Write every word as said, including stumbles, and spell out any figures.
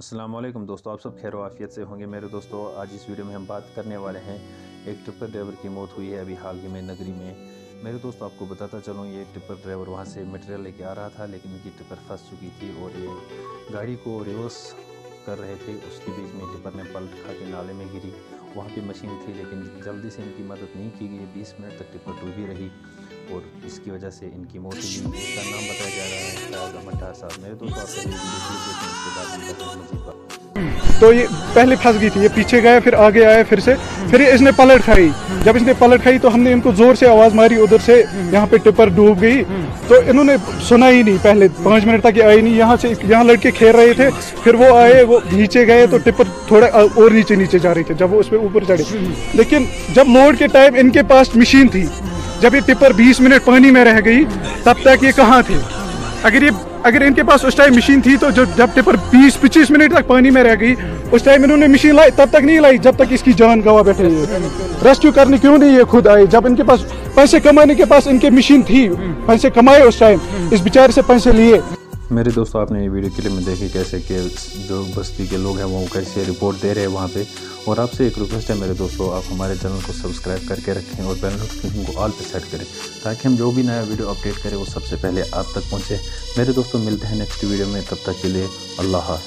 अस्सलामुअलैकुम दोस्तों, आप सब खैर आफियत से होंगे मेरे दोस्तों। आज इस वीडियो में हम बात करने वाले हैं, एक टिप्पर ड्राइवर की मौत हुई है अभी हाल ही में नगरी में। मेरे दोस्तों आपको बताता चलूँ, ये टिप्पर ड्राइवर वहाँ से मटेरियल लेके आ रहा था, लेकिन इनकी टिप्पर फंस चुकी थी और ये गाड़ी को रिवर्स कर रहे थे। उसके बीच में टिप्पर ने पलट खा के नाले में गिरी। वहाँ पर मशीन थी, लेकिन जल्दी से इनकी मदद नहीं की गई। बीस मिनट तक टिप्पर डूबी रही और इसकी वजह से इनकी मौत हुई। इसका नाम बताया जा रहा है शायद अमट्ठा साहब। मेरे दोस्तों तो ये पहले फंस गई थी, ये पीछे गया, फिर आगे आया, फिर से फिर इसने पलट खाई। जब इसने पलट खाई तो हमने इनको जोर से आवाज़ मारी उधर से, यहाँ पे टिपर डूब गई। तो इन्होंने सुना ही नहीं, पहले पाँच मिनट तक आए नहीं। यहाँ से यहाँ लड़के खेल रहे थे, फिर वो आए, वो नीचे गए तो टिपर थोड़ा और नीचे नीचे जा रही थी। जब वो उस पर ऊपर चढ़े, लेकिन जब लोड के टाइम इनके पास मशीन थी। जब ये टिपर बीस मिनट पानी में रह गई तब तक ये कहाँ थे? अगर ये अगर इनके पास उस टाइम मशीन थी तो जो जब टिपर बीस पच्चीस मिनट तक पानी में रह गई उस टाइम इन्होंने मशीन लाई, तब तक नहीं लाई जब तक इसकी जान गवा बैठे। ये रेस्क्यू करने क्यों नहीं ये खुद आए? जब इनके पास पैसे कमाने के पास इनके मशीन थी, पैसे कमाए उस टाइम, इस बेचारे से पैसे लिए। मेरे दोस्तों आपने ये वीडियो क्लिप में देखी कैसे कि जो बस्ती के लोग हैं वो कैसे रिपोर्ट दे रहे हैं वहाँ पे। और आपसे एक रिक्वेस्ट है मेरे दोस्तों, आप हमारे चैनल को सब्सक्राइब करके रखें और बेल नोटिफिकेशन को ऑल पे सेट करें, ताकि हम जो भी नया वीडियो अपडेट करें वो सबसे पहले आप तक पहुँचे। मेरे दोस्तों मिलते हैं नेक्स्ट वीडियो में, तब तक के लिए अल्लाह हाफ़िज़।